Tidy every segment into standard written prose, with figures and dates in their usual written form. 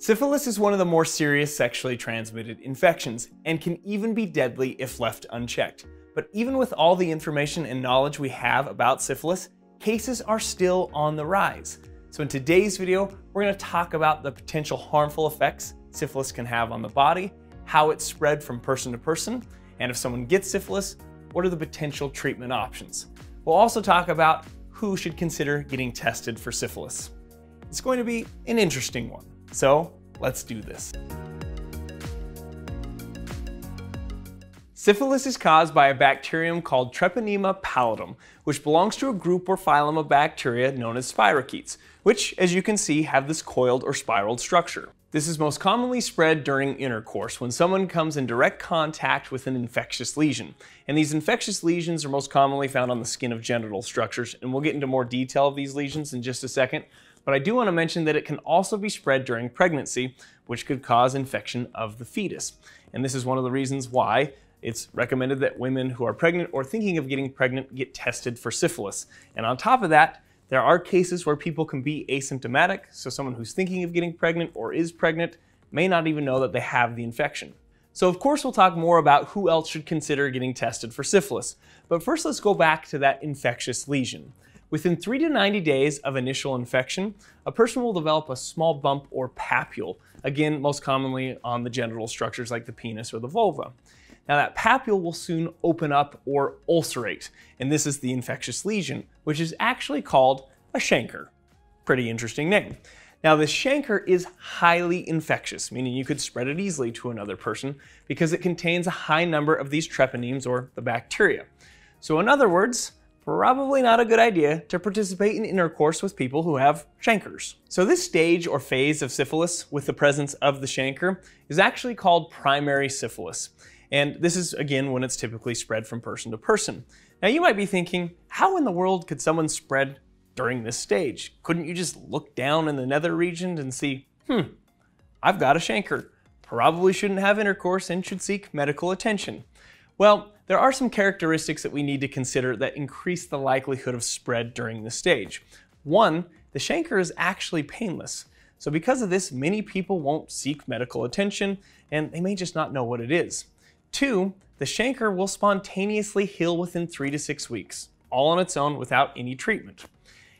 Syphilis is one of the more serious sexually transmitted infections and can even be deadly if left unchecked. But even with all the information and knowledge we have about syphilis, cases are still on the rise. So in today's video, we're going to talk about the potential harmful effects syphilis can have on the body, how it's spread from person to person, and if someone gets syphilis, what are the potential treatment options? We'll also talk about who should consider getting tested for syphilis. It's going to be an interesting one. So let's do this. Syphilis is caused by a bacterium called Treponema pallidum, which belongs to a group or phylum of bacteria known as spirochetes, which, as you can see, have this coiled or spiraled structure. This is most commonly spread during intercourse when someone comes in direct contact with an infectious lesion. And these infectious lesions are most commonly found on the skin of genital structures, and we'll get into more detail of these lesions in just a second. But I do want to mention that it can also be spread during pregnancy, which could cause infection of the fetus. And this is one of the reasons why it's recommended that women who are pregnant or thinking of getting pregnant get tested for syphilis. And on top of that, there are cases where people can be asymptomatic, so someone who's thinking of getting pregnant or is pregnant may not even know that they have the infection. So of course we'll talk more about who else should consider getting tested for syphilis. But first let's go back to that infectious lesion. Within 3 to 90 days of initial infection, a person will develop a small bump or papule, again, most commonly on the genital structures like the penis or the vulva. Now that papule will soon open up or ulcerate, and this is the infectious lesion, which is actually called a chancre. Pretty interesting name. Now this chancre is highly infectious, meaning you could spread it easily to another person because it contains a high number of these treponemes or the bacteria. So in other words, probably not a good idea to participate in intercourse with people who have chancres. So this stage or phase of syphilis with the presence of the chancre is actually called primary syphilis. And this is, again, when it's typically spread from person to person. Now you might be thinking, how in the world could someone spread during this stage? Couldn't you just look down in the nether region and see, I've got a chancre, probably shouldn't have intercourse and should seek medical attention. Well, there are some characteristics that we need to consider that increase the likelihood of spread during this stage. One, the chancre is actually painless. So because of this, many people won't seek medical attention and they may just not know what it is. Two, the chancre will spontaneously heal within 3 to 6 weeks, all on its own without any treatment.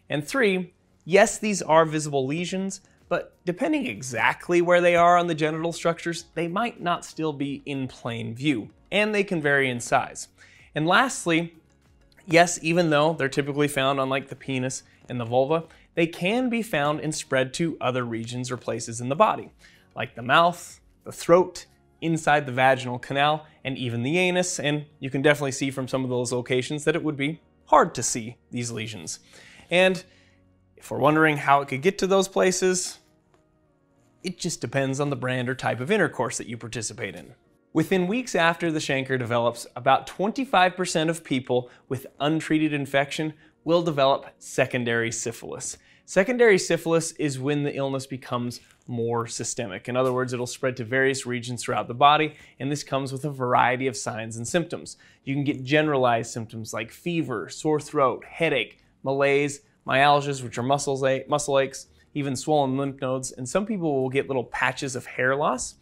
And three, yes, these are visible lesions, but depending exactly where they are on the genital structures, they might not still be in plain view, and they can vary in size. And lastly, yes, even though they're typically found on like the penis and the vulva, they can be found and spread to other regions or places in the body, like the mouth, the throat, inside the vaginal canal, and even the anus. And you can definitely see from some of those locations that it would be hard to see these lesions. And if we're wondering how it could get to those places, it just depends on the brand or type of intercourse that you participate in. Within weeks after the chancre develops, about 25% of people with untreated infection will develop secondary syphilis. Secondary syphilis is when the illness becomes more systemic. In other words, it'll spread to various regions throughout the body, and this comes with a variety of signs and symptoms. You can get generalized symptoms like fever, sore throat, headache, malaise, myalgias, which are muscle aches, even swollen lymph nodes, and some people will get little patches of hair loss.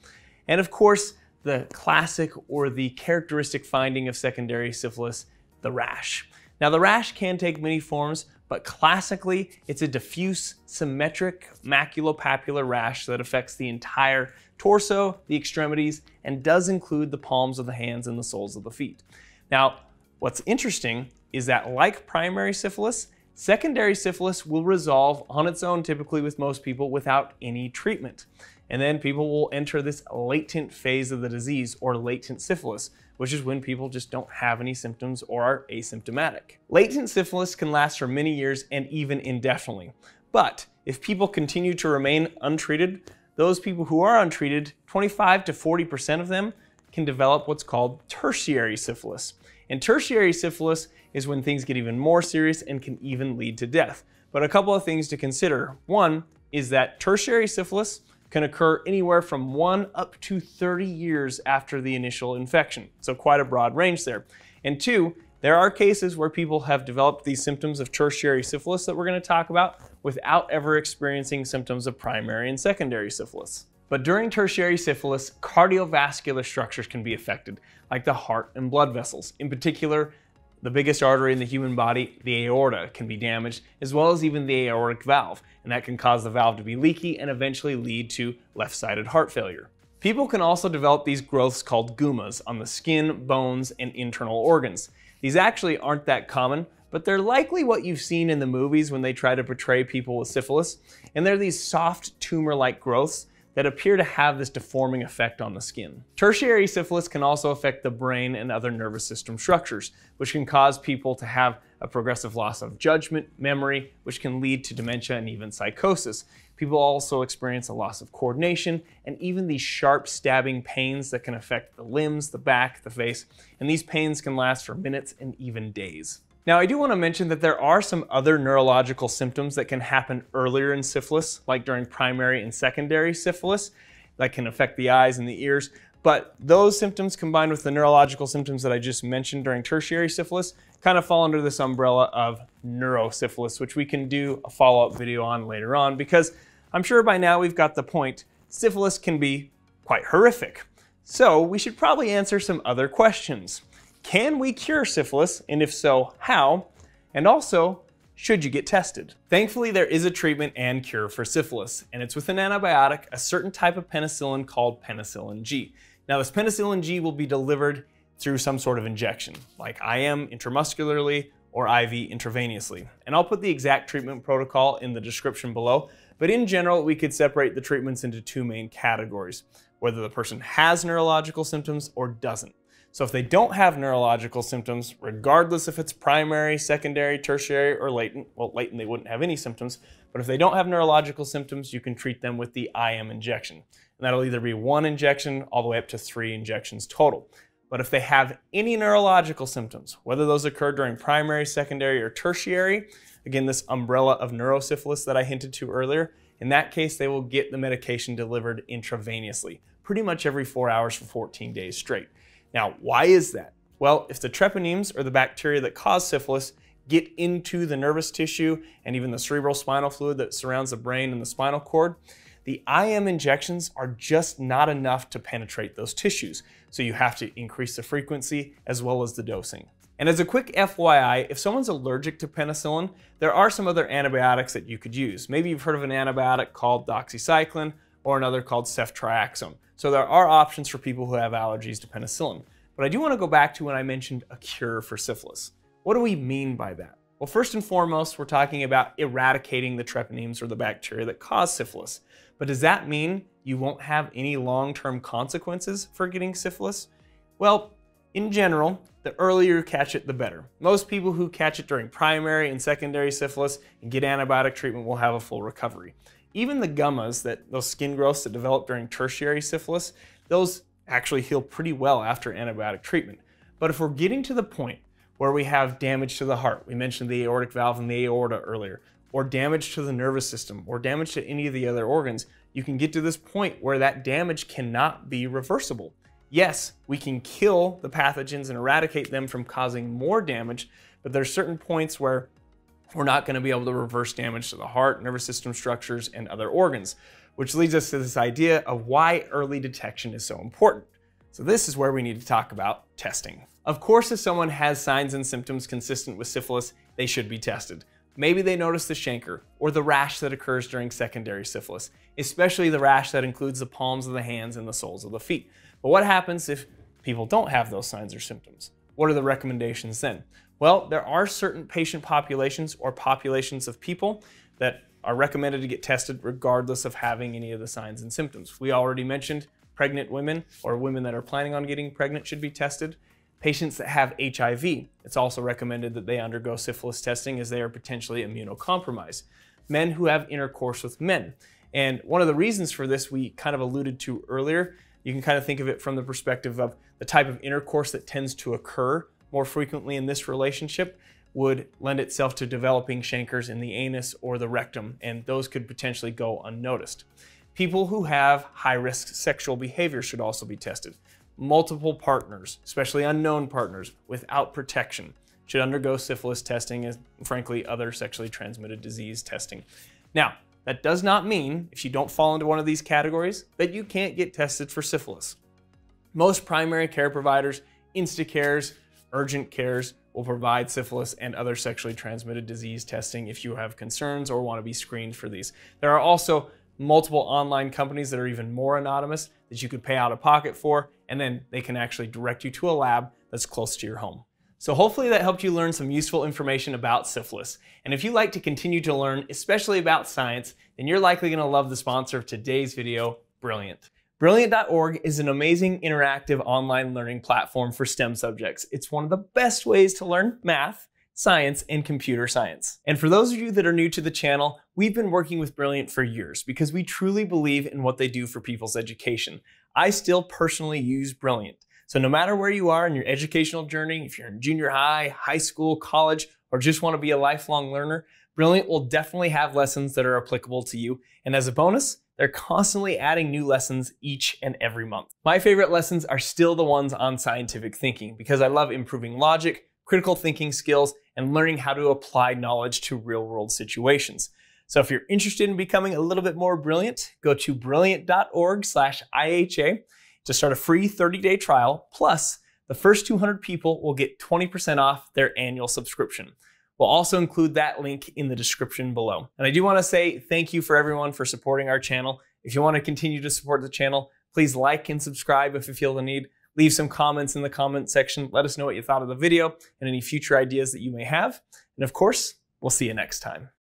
And of course, the classic or the characteristic finding of secondary syphilis, the rash. Now the rash can take many forms, but classically it's a diffuse, symmetric maculopapular rash that affects the entire torso, the extremities, and does include the palms of the hands and the soles of the feet. Now, what's interesting is that like primary syphilis, secondary syphilis will resolve on its own typically with most people without any treatment. And then people will enter this latent phase of the disease or latent syphilis, which is when people just don't have any symptoms or are asymptomatic. Latent syphilis can last for many years and even indefinitely. But if people continue to remain untreated, those people who are untreated, 25 to 40% of them can develop what's called tertiary syphilis. And tertiary syphilis is when things get even more serious and can even lead to death. But a couple of things to consider. One is that tertiary syphilis can occur anywhere from 1 up to 30 years after the initial infection. So quite a broad range there. And two, There are cases where people have developed these symptoms of tertiary syphilis that we're going to talk about without ever experiencing symptoms of primary and secondary syphilis. But during tertiary syphilis, cardiovascular structures can be affected, like the heart and blood vessels. In particular, the biggest artery in the human body, the aorta, can be damaged, as well as even the aortic valve, and that can cause the valve to be leaky and eventually lead to left-sided heart failure. People can also develop these growths called gummas on the skin, bones, and internal organs. These actually aren't that common, but they're likely what you've seen in the movies when they try to portray people with syphilis, and they're these soft tumor-like growths that appear to have this deforming effect on the skin. Tertiary syphilis can also affect the brain and other nervous system structures, which can cause people to have a progressive loss of judgment, memory, which can lead to dementia and even psychosis. People also experience a loss of coordination and even these sharp stabbing pains that can affect the limbs, the back, the face, and these pains can last for minutes and even days. Now, I do want to mention that there are some other neurological symptoms that can happen earlier in syphilis, like during primary and secondary syphilis, that can affect the eyes and the ears. But those symptoms combined with the neurological symptoms that I just mentioned during tertiary syphilis kind of fall under this umbrella of neurosyphilis, which we can do a follow-up video on later on, because I'm sure by now we've got the point. Syphilis can be quite horrific. So we should probably answer some other questions. Can we cure syphilis, and if so, how? And also, should you get tested? Thankfully, there is a treatment and cure for syphilis, and it's with an antibiotic, a certain type of penicillin called penicillin G. Now, this penicillin G will be delivered through some sort of injection, like IM intramuscularly or IV intravenously. And I'll put the exact treatment protocol in the description below, but in general, we could separate the treatments into two main categories, whether the person has neurological symptoms or doesn't. So if they don't have neurological symptoms, regardless if it's primary, secondary, tertiary, or latent, well, latent they wouldn't have any symptoms, but if they don't have neurological symptoms, you can treat them with the IM injection. And that'll either be one injection all the way up to 3 injections total. But if they have any neurological symptoms, whether those occur during primary, secondary, or tertiary, again, this umbrella of neurosyphilis that I hinted to earlier, in that case, they will get the medication delivered intravenously, pretty much every 4 hours for 14 days straight. Now, why is that? Well, if the treponemes, or the bacteria that cause syphilis, get into the nervous tissue and even the cerebrospinal fluid that surrounds the brain and the spinal cord, the IM injections are just not enough to penetrate those tissues. So you have to increase the frequency as well as the dosing. And as a quick FYI, if someone's allergic to penicillin, there are some other antibiotics that you could use. Maybe you've heard of an antibiotic called doxycycline or another called ceftriaxone. So there are options for people who have allergies to penicillin. But I do want to go back to when I mentioned a cure for syphilis. What do we mean by that? Well, first and foremost, we're talking about eradicating the treponemes or the bacteria that cause syphilis. But does that mean you won't have any long-term consequences for getting syphilis? Well, in general, the earlier you catch it, the better. Most people who catch it during primary and secondary syphilis and get antibiotic treatment will have a full recovery. Even the gummas, those skin growths that develop during tertiary syphilis, those actually heal pretty well after antibiotic treatment. But if we're getting to the point where we have damage to the heart, we mentioned the aortic valve and the aorta earlier, or damage to the nervous system, or damage to any of the other organs, you can get to this point where that damage cannot be reversible. Yes, we can kill the pathogens and eradicate them from causing more damage, but there are certain points where we're not going to be able to reverse damage to the heart, nervous system structures, and other organs, which leads us to this idea of why early detection is so important. So this is where we need to talk about testing. Of course, if someone has signs and symptoms consistent with syphilis, they should be tested. Maybe they notice the chancre or the rash that occurs during secondary syphilis, especially the rash that includes the palms of the hands and the soles of the feet. But what happens if people don't have those signs or symptoms? What are the recommendations then? Well, there are certain patient populations or populations of people that are recommended to get tested regardless of having any of the signs and symptoms. We already mentioned pregnant women or women that are planning on getting pregnant should be tested. Patients that have HIV, it's also recommended that they undergo syphilis testing as they are potentially immunocompromised. Men who have intercourse with men. And one of the reasons for this we kind of alluded to earlier, you can kind of think of it from the perspective of the type of intercourse that tends to occur more frequently in this relationship would lend itself to developing chancres in the anus or the rectum, and those could potentially go unnoticed. People who have high-risk sexual behavior should also be tested. Multiple partners, especially unknown partners, without protection. should undergo syphilis testing and frankly other sexually transmitted disease testing. Now, that does not mean if you don't fall into one of these categories that you can't get tested for syphilis. Most primary care providers, Instacares, urgent cares will provide syphilis and other sexually transmitted disease testing if you have concerns or want to be screened for these. There are also multiple online companies that are even more anonymous that you could pay out of pocket for, and then they can actually direct you to a lab that's close to your home. So hopefully that helped you learn some useful information about syphilis. And if you like to continue to learn, especially about science, then you're likely going to love the sponsor of today's video, Brilliant. Brilliant.org is an amazing interactive online learning platform for STEM subjects. It's one of the best ways to learn math, science, and computer science. And for those of you that are new to the channel, we've been working with Brilliant for years because we truly believe in what they do for people's education. I still personally use Brilliant. So no matter where you are in your educational journey, if you're in junior high, high school, college, or just want to be a lifelong learner, Brilliant will definitely have lessons that are applicable to you. And as a bonus, they're constantly adding new lessons each and every month. My favorite lessons are still the ones on scientific thinking because I love improving logic, critical thinking skills, and learning how to apply knowledge to real-world situations. So if you're interested in becoming a little bit more brilliant, go to brilliant.org/IHA to start a free 30-day trial. Plus, the first 200 people will get 20% off their annual subscription. We'll also include that link in the description below. And I do want to say thank you for everyone for supporting our channel. If you want to continue to support the channel, please like and subscribe if you feel the need. Leave some comments in the comment section. Let us know what you thought of the video and any future ideas that you may have. And of course, we'll see you next time.